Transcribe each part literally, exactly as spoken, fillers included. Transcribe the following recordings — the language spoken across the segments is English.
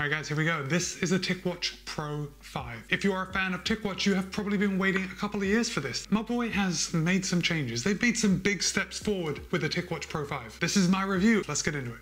All right guys, here we go. This is a TicWatch Pro five. If you are a fan of TicWatch, you have probably been waiting a couple of years for this. Mobvoi has made some changes. They've made some big steps forward with the TicWatch Pro five. This is my review. Let's get into it.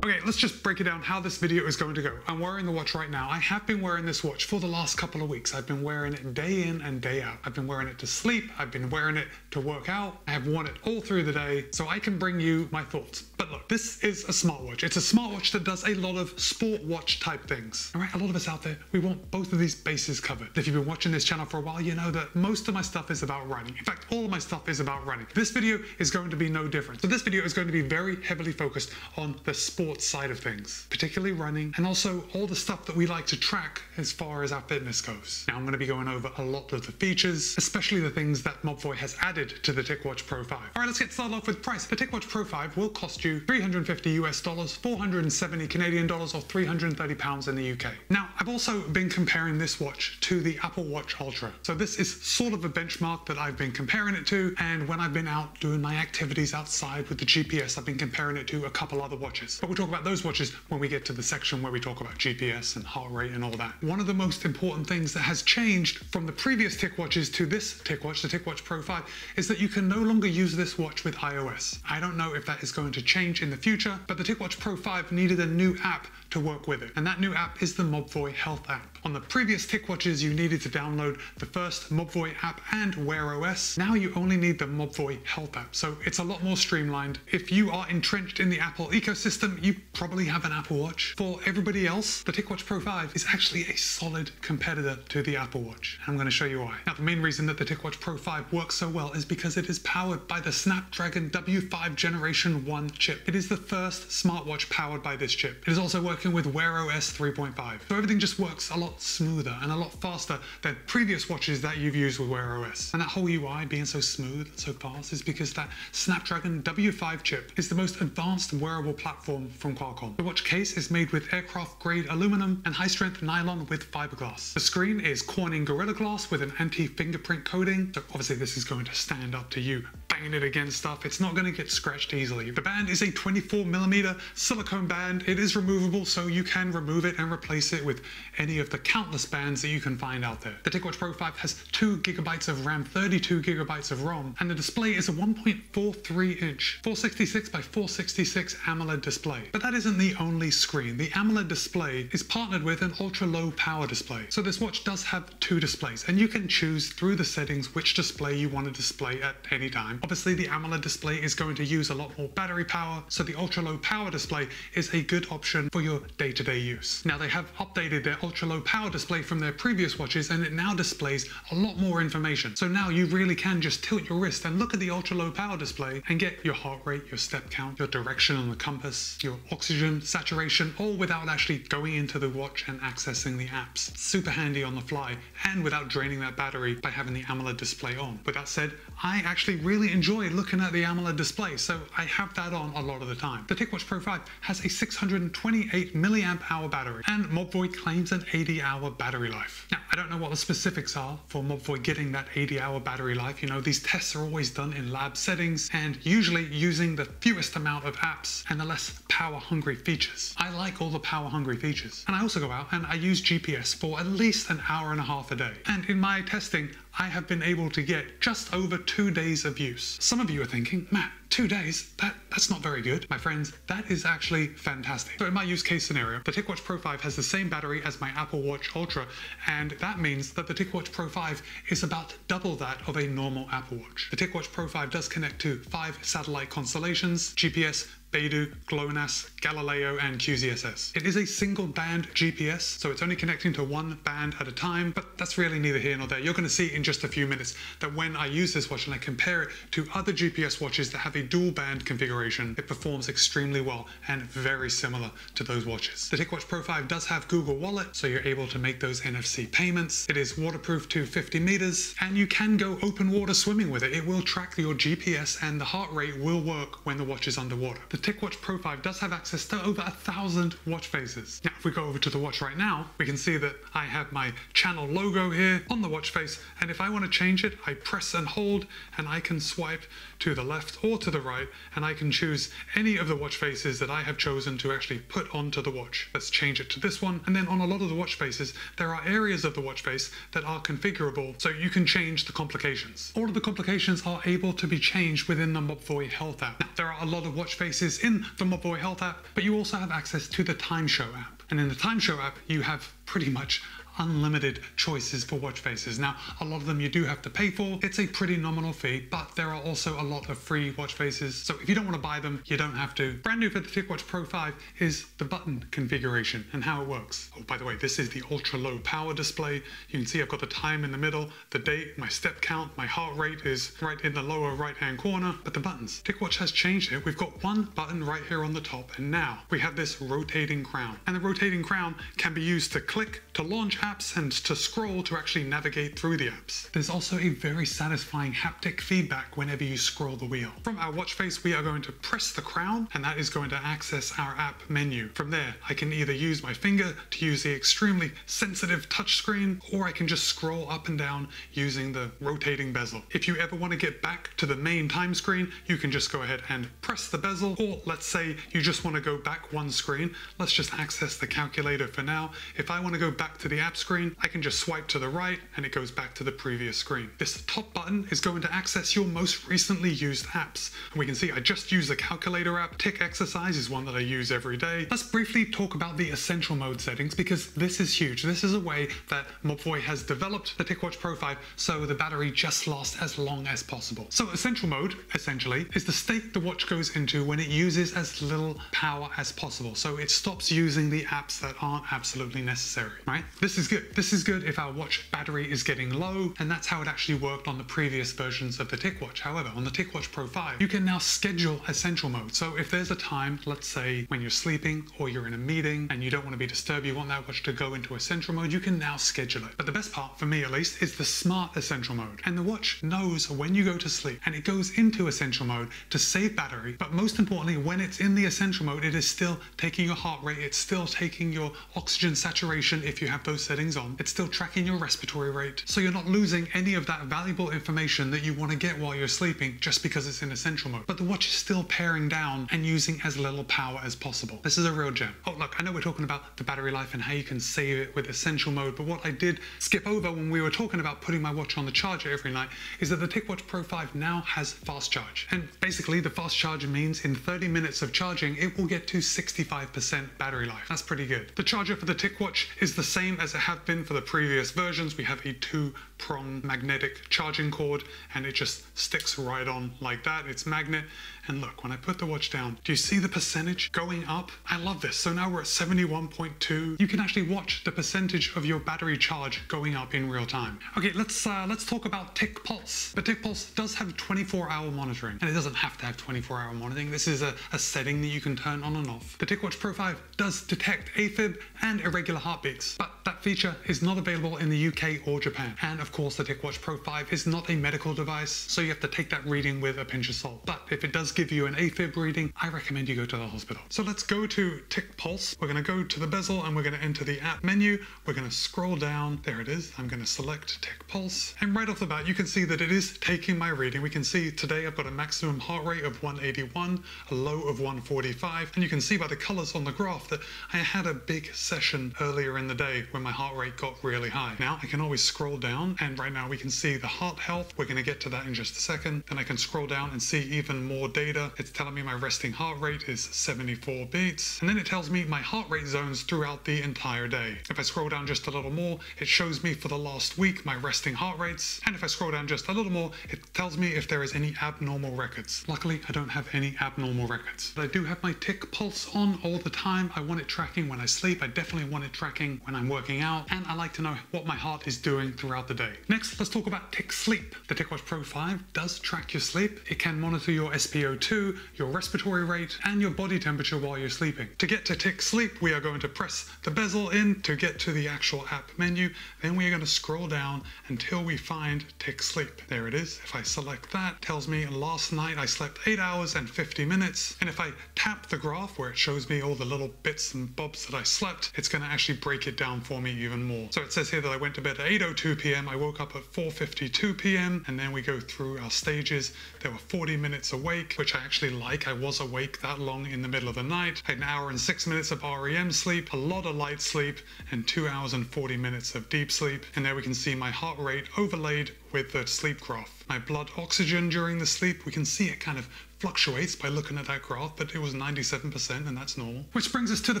Okay, let's just break it down how this video is going to go. I'm wearing the watch right now. I have been wearing this watch for the last couple of weeks. I've been wearing it day in and day out. I've been wearing it to sleep. I've been wearing it to work out. I have worn it all through the day, so I can bring you my thoughts. But look, this is a smartwatch. It's a smartwatch that does a lot of sport watch type things. All right, a lot of us out there, we want both of these bases covered. If you've been watching this channel for a while, you know that most of my stuff is about running. In fact, all of my stuff is about running. This video is going to be no different. So this video is going to be very heavily focused on the sport side of things, particularly running, and also all the stuff that we like to track as far as our fitness goes. Now I'm going to be going over a lot of the features, especially the things that Mobvoi has added to the TicWatch Pro five. Alright, let's get started off with price. The TicWatch Pro five will cost you three hundred fifty US dollars, four hundred seventy Canadian dollars, or three hundred thirty pounds in the U K. Now I've also been comparing this watch to the Apple Watch Ultra. So this is sort of a benchmark that I've been comparing it to, and when I've been out doing my activities outside with the G P S, I've been comparing it to a couple other watches. But we'll talk about those watches when we get to the section where we talk about G P S and heart rate and all that. One of the most important things that has changed from the previous TicWatches to this TicWatch, the TicWatch Pro five, is that you can no longer use this watch with iOS. I don't know if that is going to change in the future, but the TicWatch Pro five needed a new app to work with it, and that new app is the Mobvoi Health App. On the previous TicWatches, you needed to download the first Mobvoi app and Wear O S. Now you only need the Mobvoi Health App, so it's a lot more streamlined. If you are entrenched in the Apple ecosystem, you probably have an Apple Watch. For everybody else, the TicWatch Pro five is actually a solid competitor to the Apple Watch. I'm going to show you why. Now, the main reason that the TicWatch Pro five works so well is because it is powered by the Snapdragon W five Generation one chip. It is the first smartwatch powered by this chip. It is also working with Wear O S three point five. So everything just works a lot smoother and a lot faster than previous watches that you've used with Wear O S. And that whole U I being so smooth and so fast is because that Snapdragon W five chip is the most advanced wearable platform from Qualcomm. The watch case is made with aircraft grade aluminum and high strength nylon with fiberglass. The screen is Corning Gorilla Glass with an anti-fingerprint coating. So obviously this is going to stand up to you banging it against stuff. It's not going to get scratched easily. The band is a twenty-four millimeter silicone band. It is removable, so you can remove it and replace it with any of the countless bands that you can find out there. The TicWatch Pro five has two gigabytes of RAM, thirty-two gigabytes of ROM, and the display is a one point four three inch four sixty-six by four sixty-six AMOLED display. But that isn't the only screen. The AMOLED display is partnered with an ultra low power display. So this watch does have two displays, and you can choose through the settings which display you want to display at any time. Obviously the AMOLED display is going to use a lot more battery power, so the ultra low power display is a good option for your day-to-day use. Now they have updated their ultra low power display from their previous watches, and it now displays a lot more information. So now you really can just tilt your wrist and look at the ultra low power display and get your heart rate, your step count, your direction on the compass, your oxygen saturation, all without actually going into the watch and accessing the apps. Super handy on the fly and without draining that battery by having the AMOLED display on. With that said, I actually really enjoy looking at the AMOLED display, so I have that on a lot of the time. The TicWatch Pro five has a six hundred twenty-eight milliamp hour battery, and Mobvoi claims an eighty hour battery life. Now I don't know what the specifics are for Mobvoi getting that eighty hour battery life. You know, these tests are always done in lab settings and usually using the fewest amount of apps and the less power hungry features. I like all the power hungry features, and I also go out and I use G P S for at least an hour and a half a day, and in my testing I have been able to get just over two days of use. Some of you are thinking, Matt, two days, that, that's not very good. My friends, that is actually fantastic. So in my use case scenario, the TicWatch Pro five has the same battery as my Apple Watch Ultra, and that means that the TicWatch Pro five is about double that of a normal Apple Watch. The TicWatch Pro five does connect to five satellite constellations, G P S, Beidou, GLONASS, Galileo, and Q Z S S. It is a single band G P S, so it's only connecting to one band at a time, but that's really neither here nor there. You're going to see in just a few minutes that when I use this watch and I compare it to other G P S watches that have a dual band configuration, it performs extremely well and very similar to those watches. The TicWatch Pro five does have Google Wallet, so you're able to make those N F C payments. It is waterproof to fifty meters, and you can go open water swimming with it. It will track your G P S, and the heart rate will work when the watch is underwater. The TicWatch Pro five does have access to over a thousand watch faces. Now, if we go over to the watch right now, we can see that I have my channel logo here on the watch face, and if I want to change it, I press and hold, and I can swipe to the left or to the right, and I can choose any of the watch faces that I have chosen to actually put onto the watch. Let's change it to this one, and then on a lot of the watch faces, there are areas of the watch face that are configurable, so you can change the complications. All of the complications are able to be changed within the Mobvoi Health app. Now, there are a lot of watch faces in the Mobvoi Health app, but you also have access to the Time Show app. And in the Time Show app, you have pretty much unlimited choices for watch faces. Now, a lot of them you do have to pay for. It's a pretty nominal fee, but there are also a lot of free watch faces, so if you don't want to buy them, you don't have to. Brand new for the TicWatch Pro five is the button configuration and how it works. Oh, by the way, this is the ultra low power display. You can see I've got the time in the middle, the date, my step count, my heart rate is right in the lower right hand corner. But the buttons, TicWatch has changed it. We've got one button right here on the top, and now we have this rotating crown, and the rotating crown can be used to click to launch apps and to scroll to actually navigate through the apps. There's also a very satisfying haptic feedback whenever you scroll the wheel. From our watch face, we are going to press the crown, and that is going to access our app menu. From there, I can either use my finger to use the extremely sensitive touch screen, or I can just scroll up and down using the rotating bezel. If you ever want to get back to the main time screen, you can just go ahead and press the bezel, or let's say you just want to go back one screen. Let's just access the calculator for now. If I want to go back to the app screen, I can just swipe to the right and it goes back to the previous screen. This top button is going to access your most recently used apps, and we can see I just use the calculator app. TicExercise is one that I use every day. Let's briefly talk about the essential mode settings, because this is huge. This is a way that Mobvoi has developed the TicWatch Pro five so the battery just lasts as long as possible. So essential mode, essentially, is the state the watch goes into when it uses as little power as possible, so it stops using the apps that aren't absolutely necessary, right? This is good. This is good if our watch battery is getting low, and that's how it actually worked on the previous versions of the TicWatch. However, on the TicWatch Pro five, you can now schedule essential mode. So if there's a time, let's say when you're sleeping or you're in a meeting and you don't want to be disturbed, you want that watch to go into essential mode, you can now schedule it. But the best part, for me at least, is the smart essential mode. And the watch knows when you go to sleep, and it goes into essential mode to save battery. But most importantly, when it's in the essential mode, it is still taking your heart rate, it's still taking your oxygen saturation if you have those settings on, it's still tracking your respiratory rate, so you're not losing any of that valuable information that you want to get while you're sleeping just because it's in essential mode. But the watch is still paring down and using as little power as possible. This is a real gem. Oh look, I know we're talking about the battery life and how you can save it with essential mode, but what I did skip over when we were talking about putting my watch on the charger every night is that the TicWatch Pro five now has fast charge. And basically the fast charge means in thirty minutes of charging, it will get to sixty-five percent battery life. That's pretty good. The charger for the TicWatch is the same as it have been for the previous versions. We have a two-prong magnetic charging cord, and it just sticks right on like that. It's magnet. And look, when I put the watch down, do you see the percentage going up? I love this. So now we're at seventy-one point two. You can actually watch the percentage of your battery charge going up in real time. Okay, let's uh, let's talk about TicPulse. But TicPulse does have twenty-four hour monitoring, and it doesn't have to have twenty-four hour monitoring. This is a, a setting that you can turn on and off. The TicWatch Pro five does detect AFib and irregular heartbeats, but that feature is not available in the U K or Japan. And of course, the TicWatch Pro five is not a medical device, so you have to take that reading with a pinch of salt. But if it does give you an AFib reading, I recommend you go to the hospital. So let's go to TicPulse. We're going to go to the bezel and we're going to enter the app menu. We're going to scroll down. There it is. I'm going to select TicPulse. And right off the bat, you can see that it is taking my reading. We can see today I've got a maximum heart rate of one eighty-one, a low of one forty-five. And you can see by the colors on the graph that I had a big session earlier in the day when my heart heart rate got really high. Now I can always scroll down, and right now we can see the heart health. We're going to get to that in just a second. Then I can scroll down and see even more data. It's telling me my resting heart rate is seventy-four beats, and then it tells me my heart rate zones throughout the entire day. If I scroll down just a little more, it shows me for the last week my resting heart rates, and if I scroll down just a little more, it tells me if there is any abnormal records. Luckily, I don't have any abnormal records. But I do have my TicPulse on all the time. I want it tracking when I sleep. I definitely want it tracking when I'm working working out, and I like to know what my heart is doing throughout the day. Next, let's talk about TicSleep. The TicWatch Pro five does track your sleep. It can monitor your S P O two, your respiratory rate, and your body temperature while you're sleeping. To get to TicSleep, we are going to press the bezel in to get to the actual app menu. Then we are going to scroll down until we find TicSleep. There it is. If I select that, it tells me last night I slept eight hours and fifty minutes. And if I tap the graph where it shows me all the little bits and bobs that I slept, it's going to actually break it down for me even more. So it says here that I went to bed at eight oh two p m, I woke up at four fifty-two p m, and then we go through our stages. There were forty minutes awake, which I actually like. I was awake that long in the middle of the night. I had an hour and six minutes of R E M sleep, a lot of light sleep, and two hours and forty minutes of deep sleep. And there we can see my heart rate overlaid with the sleep graph. My blood oxygen during the sleep, we can see it kind of fluctuates by looking at that graph, but it was ninety-seven percent, and that's normal. Which brings us to the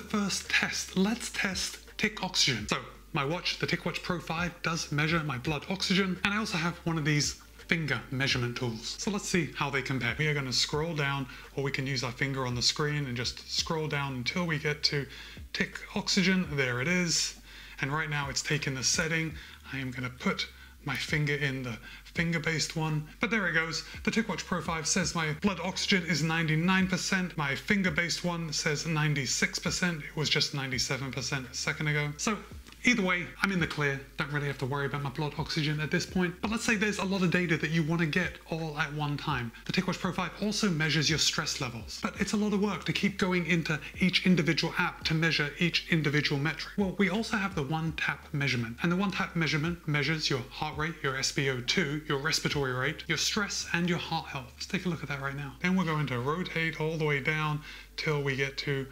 first test. Let's test TicOxygen. So my watch, the TicWatch Pro five, does measure my blood oxygen, and I also have one of these finger measurement tools. So let's see how they compare. We are going to scroll down, or we can use our finger on the screen and just scroll down until we get to TicOxygen. There it is. And right now it's taken the setting. I am going to put my finger in the finger-based one. But there it goes. The TicWatch Pro five says my blood oxygen is ninety-nine percent. My finger-based one says ninety-six percent. It was just ninety-seven percent a second ago. So either way, I'm in the clear. Don't really have to worry about my blood oxygen at this point. But let's say there's a lot of data that you want to get all at one time. The TicWatch Pro five also measures your stress levels, but it's a lot of work to keep going into each individual app to measure each individual metric. Well, we also have the one-tap measurement, and the one-tap measurement measures your heart rate, your S P O two, your respiratory rate, your stress, and your heart health. Let's take a look at that right now. Then we're going to rotate all the way down till we get to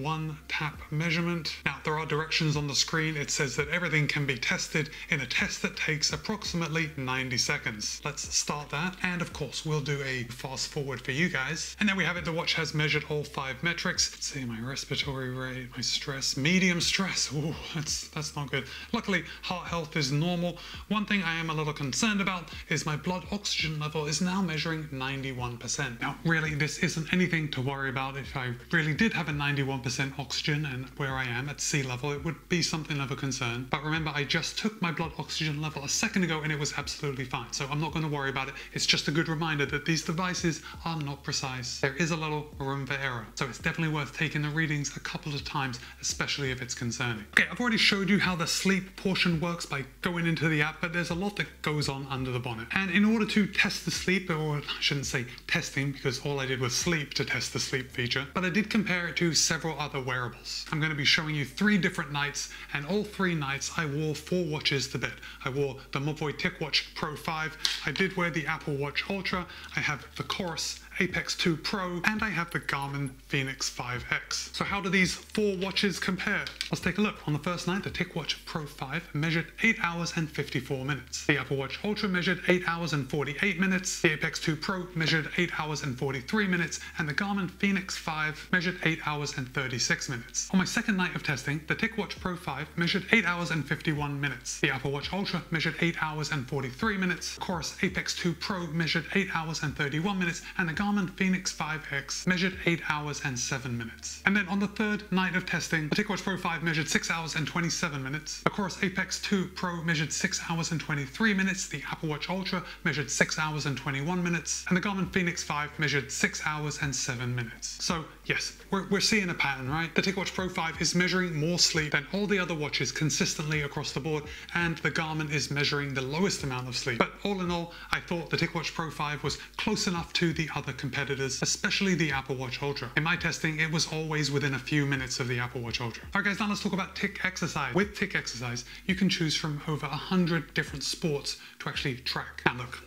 one tap measurement. Now, there are directions on the screen. It says that everything can be tested in a test that takes approximately ninety seconds. Let's start that, and of course we'll do a fast forward for you guys. And there we have it. The watch has measured all five metrics. Let's see, my respiratory rate, my stress, medium stress. Ooh, that's that's not good. Luckily, heart health is normal. One thing I am a little concerned about is my blood oxygen level is now measuring ninety-one percent. Now, really, this isn't anything to worry about. If I really did have a ninety-one percent oxygen and where I am at sea level, it would be something of a concern. But remember, I just took my blood oxygen level a second ago and it was absolutely fine. So I'm not going to worry about it. It's just a good reminder that these devices are not precise. There is a little room for error. So it's definitely worth taking the readings a couple of times, especially if it's concerning. Okay, I've already showed you how the sleep portion works by going into the app, but there's a lot that goes on under the bonnet. And in order to test the sleep, or I shouldn't say testing, because all I did was sleep to test the sleep feature, but I did compare it to several other wearables. I'm going to be showing you three different nights, and all three nights I wore four watches to bed. I wore the Mobvoi TicWatch Pro five, I did wear the Apple Watch Ultra, I have the Coros Apex two Pro, and I have the Garmin Fenix five X. So how do these four watches compare? Let's take a look. On the first night, the TicWatch Pro five measured eight hours and fifty-four minutes. The Apple Watch Ultra measured eight hours and forty-eight minutes. The Apex two Pro measured eight hours and forty-three minutes. And the Garmin Fenix five measured eight hours and thirty-six minutes. On my second night of testing, the TicWatch Pro five measured eight hours and fifty-one minutes. The Apple Watch Ultra measured eight hours and forty-three minutes. The Coros Apex two Pro measured eight hours and thirty-one minutes. And the Garmin Fenix five X measured eight hours and seven minutes. And then on the third night of testing, the TicWatch Pro five measured six hours and twenty-seven minutes. The Coros Apex two Pro measured six hours and twenty-three minutes. The Apple Watch Ultra measured six hours and twenty-one minutes. And the Garmin Fenix five measured six hours and seven minutes. So yes, we're, we're seeing a pattern, right? The TicWatch Pro five is measuring more sleep than all the other watches consistently across the board, and the Garmin is measuring the lowest amount of sleep. But all in all, I thought the TicWatch Pro five was close enough to the other competitors, especially the Apple Watch Ultra. In my testing, it was always within a few minutes of the Apple Watch Ultra. All right, guys, now let's talk about TicExercise. With TicExercise, you can choose from over one hundred different sports to actually track. Now look,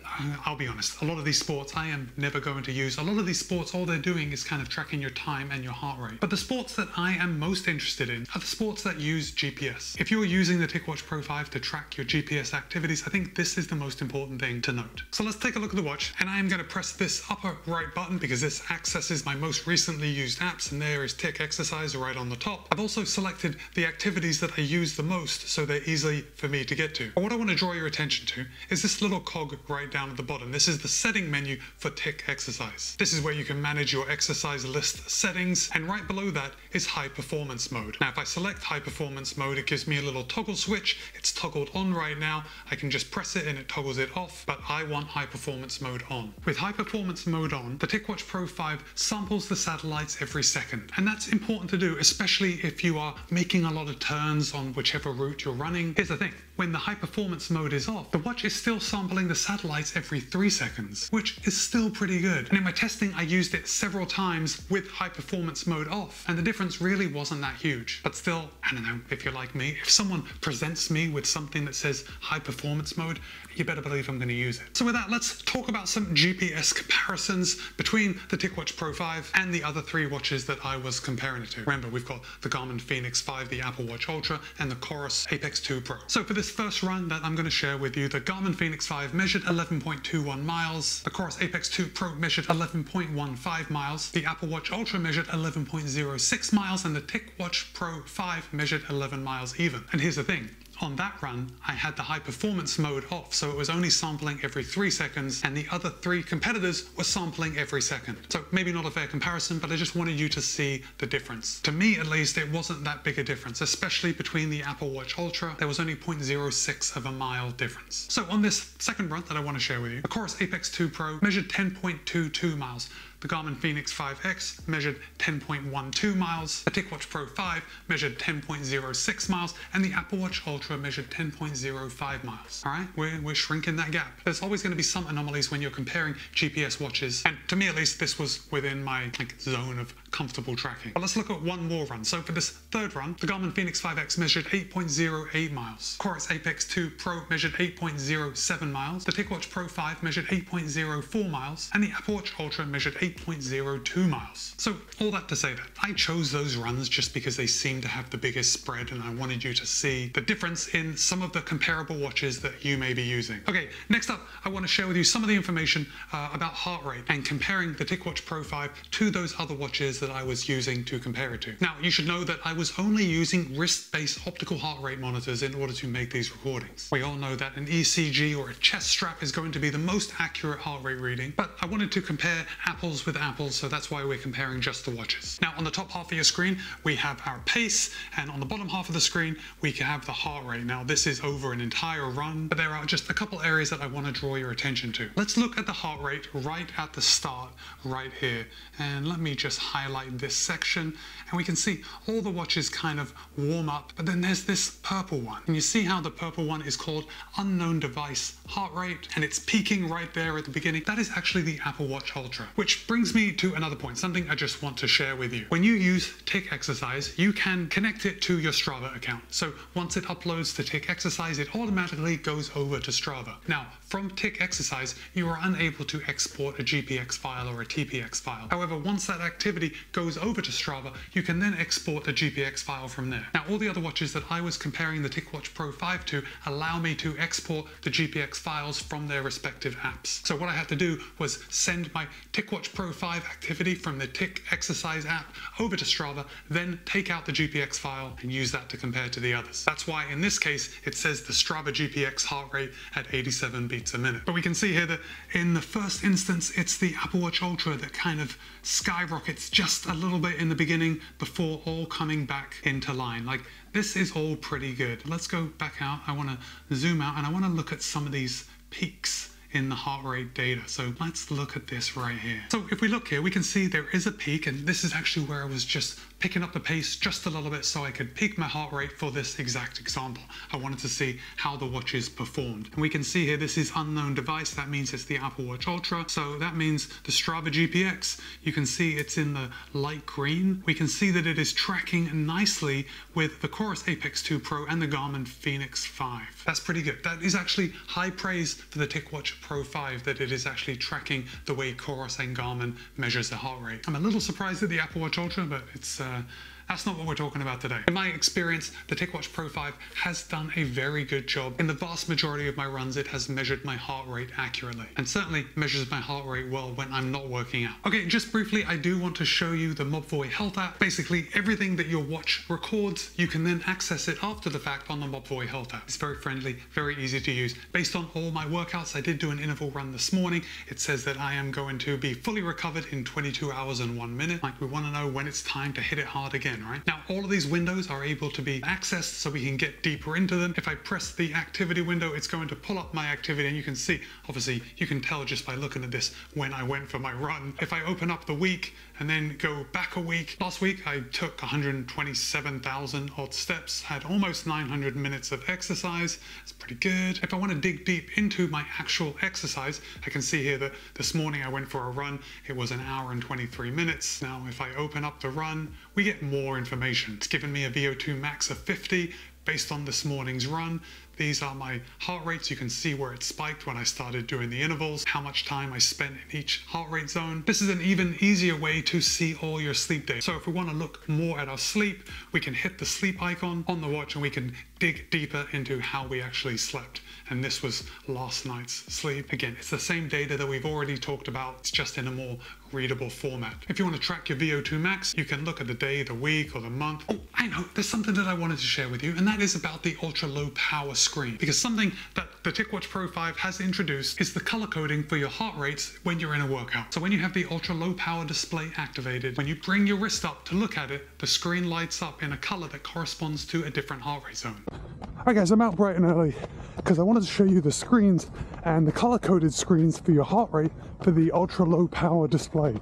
I'll be honest, a lot of these sports I am never going to use. A lot of these sports, all they're doing is kind of tracking your time and your heart rate. But the sports that I am most interested in are the sports that use G P S. If you're using the TicWatch Pro five to track your G P S activities, I think this is the most important thing to note. So let's take a look at the watch, and I am going to press this up upper right button because this accesses my most recently used apps, and there is TicExercise right on the top. I've also selected the activities that I use the most so they're easy for me to get to. But what I want to draw your attention to is this little cog right down at the bottom. This is the setting menu for TicExercise. This is where you can manage your exercise list settings, and right below that is high performance mode. Now if I select high performance mode, it gives me a little toggle switch. It's toggled on right now. I can just press it and it toggles it off, but I want high performance mode on. With high performance mode on, the TicWatch Pro five samples the satellites every second, and that's important to do, especially if you are making a lot of turns on whichever route you're running. Here's the thing, when the high performance mode is off, the watch is still sampling the satellites every three seconds, which is still pretty good. And in my testing, I used it several times with high performance mode off, and the difference really wasn't that huge. But still, I don't know, if you're like me, if someone presents me with something that says high performance mode, you better believe I'm going to use it. So with that, let's talk about some G P S comparisons between the TicWatch Pro five and the other three watches that I was comparing it to. Remember, we've got the Garmin Fenix five, the Apple Watch Ultra, and the Coros Apex two Pro. So for this first run that I'm going to share with you, the Garmin Fenix five measured eleven point two one miles, the Coros Apex two Pro measured eleven point one five miles, the Apple Watch Ultra measured eleven point zero six miles, and the TicWatch Pro five measured eleven miles even. And here's the thing, on that run, I had the high performance mode off, so it was only sampling every three seconds, and the other three competitors were sampling every second. So maybe not a fair comparison, but I just wanted you to see the difference. To me, at least, it wasn't that big a difference, especially between the Apple Watch Ultra. There was only zero point zero six of a mile difference. So on this second run that I want to share with you, the Coros Apex two Pro measured ten point two two miles. The Garmin Fenix five X measured ten point one two miles, the TicWatch Pro five measured ten point zero six miles, and the Apple Watch Ultra measured ten point zero five miles. All right, we're, we're shrinking that gap. There's always going to be some anomalies when you're comparing G P S watches, and to me at least, this was within my like zone of comfortable tracking. But let's look at one more run. So for this third run, the Garmin Fenix five X measured eight point zero eight miles, Coros Apex two Pro measured eight point zero seven miles, the TicWatch Pro five measured eight point zero four miles, and the Apple Watch Ultra measured eight point zero two miles. So all that to say that I chose those runs just because they seem to have the biggest spread, and I wanted you to see the difference in some of the comparable watches that you may be using. Okay, next up, I want to share with you some of the information uh, about heart rate and comparing the TicWatch Pro five to those other watches that I was using to compare it to. Now, you should know that I was only using wrist-based optical heart rate monitors in order to make these recordings. We all know that an E C G or a chest strap is going to be the most accurate heart rate reading, but I wanted to compare Apple's with apples, so that's why we're comparing just the watches. Now, on the top half of your screen, we have our pace, and on the bottom half of the screen, we can have the heart rate. Now, this is over an entire run, but there are just a couple areas that I want to draw your attention to. Let's look at the heart rate right at the start, right here. And let me just highlight this section, and we can see all the watches kind of warm up, but then there's this purple one. And you see how the purple one is called unknown device heart rate, and it's peaking right there at the beginning. That is actually the Apple Watch Ultra, which brings me to another point, something I just want to share with you. When you use TicExercise, you can connect it to your Strava account. So once it uploads to TicExercise, it automatically goes over to Strava. Now, from TicExercise, you are unable to export a G P X file or a T P X file. However, once that activity goes over to Strava, you can then export a G P X file from there. Now, all the other watches that I was comparing the TicWatch Pro five to allow me to export the G P X files from their respective apps. So what I had to do was send my TicWatch Pro five activity from the TicExercise app over to Strava, then take out the G P X file and use that to compare to the others. That's why in this case, it says the Strava G P X heart rate at eighty-seven beats a minute. But we can see here that in the first instance, it's the Apple Watch Ultra that kind of skyrockets just a little bit in the beginning before all coming back into line. Like, this is all pretty good. Let's go back out. I want to zoom out and I want to look at some of these peaks in the heart rate data. So let's look at this right here. So if we look here, we can see there is a peak, and this is actually where I was just picking up the pace just a little bit so I could peak my heart rate for this exact example. I wanted to see how the watches performed. And we can see here, this is unknown device. That means it's the Apple Watch Ultra. So that means the Strava G P X. You can see it's in the light green. We can see that it is tracking nicely with the Coros Apex two Pro and the Garmin Fenix five. That's pretty good. That is actually high praise for the TicWatch Pro five, that it is actually tracking the way Coros and Garmin measures the heart rate. I'm a little surprised at the Apple Watch Ultra, but it's Uh, That's not what we're talking about today. In my experience, the TicWatch Pro five has done a very good job. In the vast majority of my runs, it has measured my heart rate accurately, and certainly measures my heart rate well when I'm not working out. Okay, just briefly, I do want to show you the Mobvoi Health App. Basically, everything that your watch records, you can then access it after the fact on the Mobvoi Health App. It's very friendly, very easy to use. Based on all my workouts, I did do an interval run this morning. It says that I am going to be fully recovered in twenty-two hours and one minute. Like, we want to know when it's time to hit it hard again, right? Now, all of these windows are able to be accessed so we can get deeper into them. If I press the activity window, it's going to pull up my activity, and you can see, obviously, you can tell just by looking at this when I went for my run. If I open up the week and then go back a week, last week I took one hundred twenty-seven thousand odd steps, had almost nine hundred minutes of exercise. It's pretty good. If I want to dig deep into my actual exercise, I can see here that this morning I went for a run. It was an hour and twenty-three minutes. Now, if I open up the run, we get more information. It's given me a V O two max of fifty based on this morning's run. These are my heart rates. You can see where it spiked when I started doing the intervals, how much time I spent in each heart rate zone. This is an even easier way to see all your sleep data. So if we want to look more at our sleep, we can hit the sleep icon on the watch and we can dig deeper into how we actually slept. And this was last night's sleep. Again, it's the same data that we've already talked about. It's just in a more readable format. If you want to track your V O two max, you can look at the day, the week, or the month. Oh, I know, there's something that I wanted to share with you, and that is about the ultra low power screen, because something that the TicWatch Pro five has introduced is the color coding for your heart rates when you're in a workout. So when you have the ultra low power display activated, when you bring your wrist up to look at it, the screen lights up in a color that corresponds to a different heart rate zone. All right guys, I'm out bright and early because I wanted to show you the screens and the color-coded screens for your heart rate for the ultra-low power display.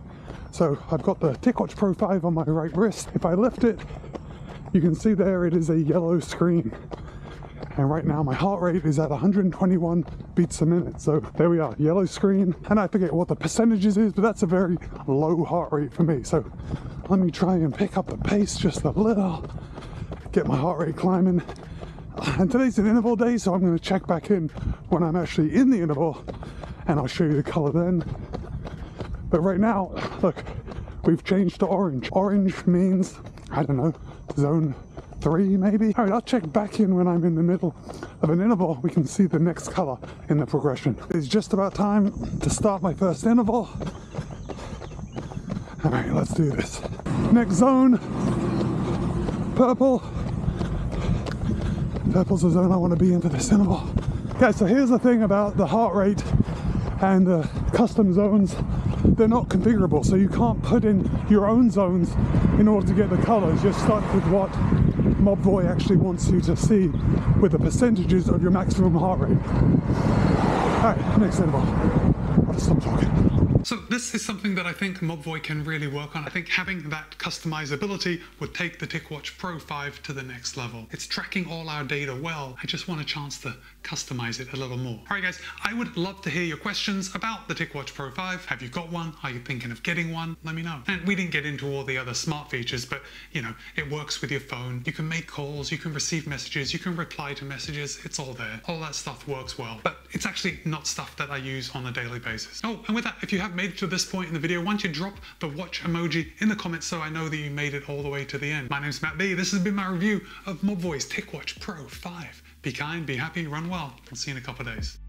So I've got the TicWatch Pro five on my right wrist. If I lift it, you can see there it is a yellow screen. And right now my heart rate is at one hundred twenty-one beats a minute. So there we are, yellow screen. And I forget what the percentages is, but that's a very low heart rate for me. So let me try and pick up the pace just a little, get my heart rate climbing. And today's an interval day, so I'm going to check back in when I'm actually in the interval, and I'll show you the color then. But right now, look, we've changed to orange. Orange means, I don't know, zone three maybe? All right, I'll check back in when I'm in the middle of an interval. We can see the next color in the progression. It's just about time to start my first interval. All right, let's do this. Next zone, purple. Purple's the zone I want to be in for this interval. Guys, so here's the thing about the heart rate and the custom zones. They're not configurable, so you can't put in your own zones in order to get the colors. You're stuck with what Mobvoi actually wants you to see with the percentages of your maximum heart rate. All right, next interval. I'll just stop talking. So this is something that I think Mobvoi can really work on. I think having that customizability would take the TicWatch Pro five to the next level. It's tracking all our data well. I just want a chance to customize it a little more. All right guys, I would love to hear your questions about the TicWatch Pro five. Have you got one? Are you thinking of getting one? Let me know. And we didn't get into all the other smart features, but you know, it works with your phone. You can make calls, you can receive messages, you can reply to messages. It's all there. All that stuff works well, but it's actually not stuff that I use on a daily basis. Oh, and with that, if you have made it to this point in the video, why don't you drop the watch emoji in the comments so I know that you made it all the way to the end. My name's Matt B. This has been my review of Mobvoi's TicWatch Pro five. Be kind, be happy, run well. I'll see you in a couple of days.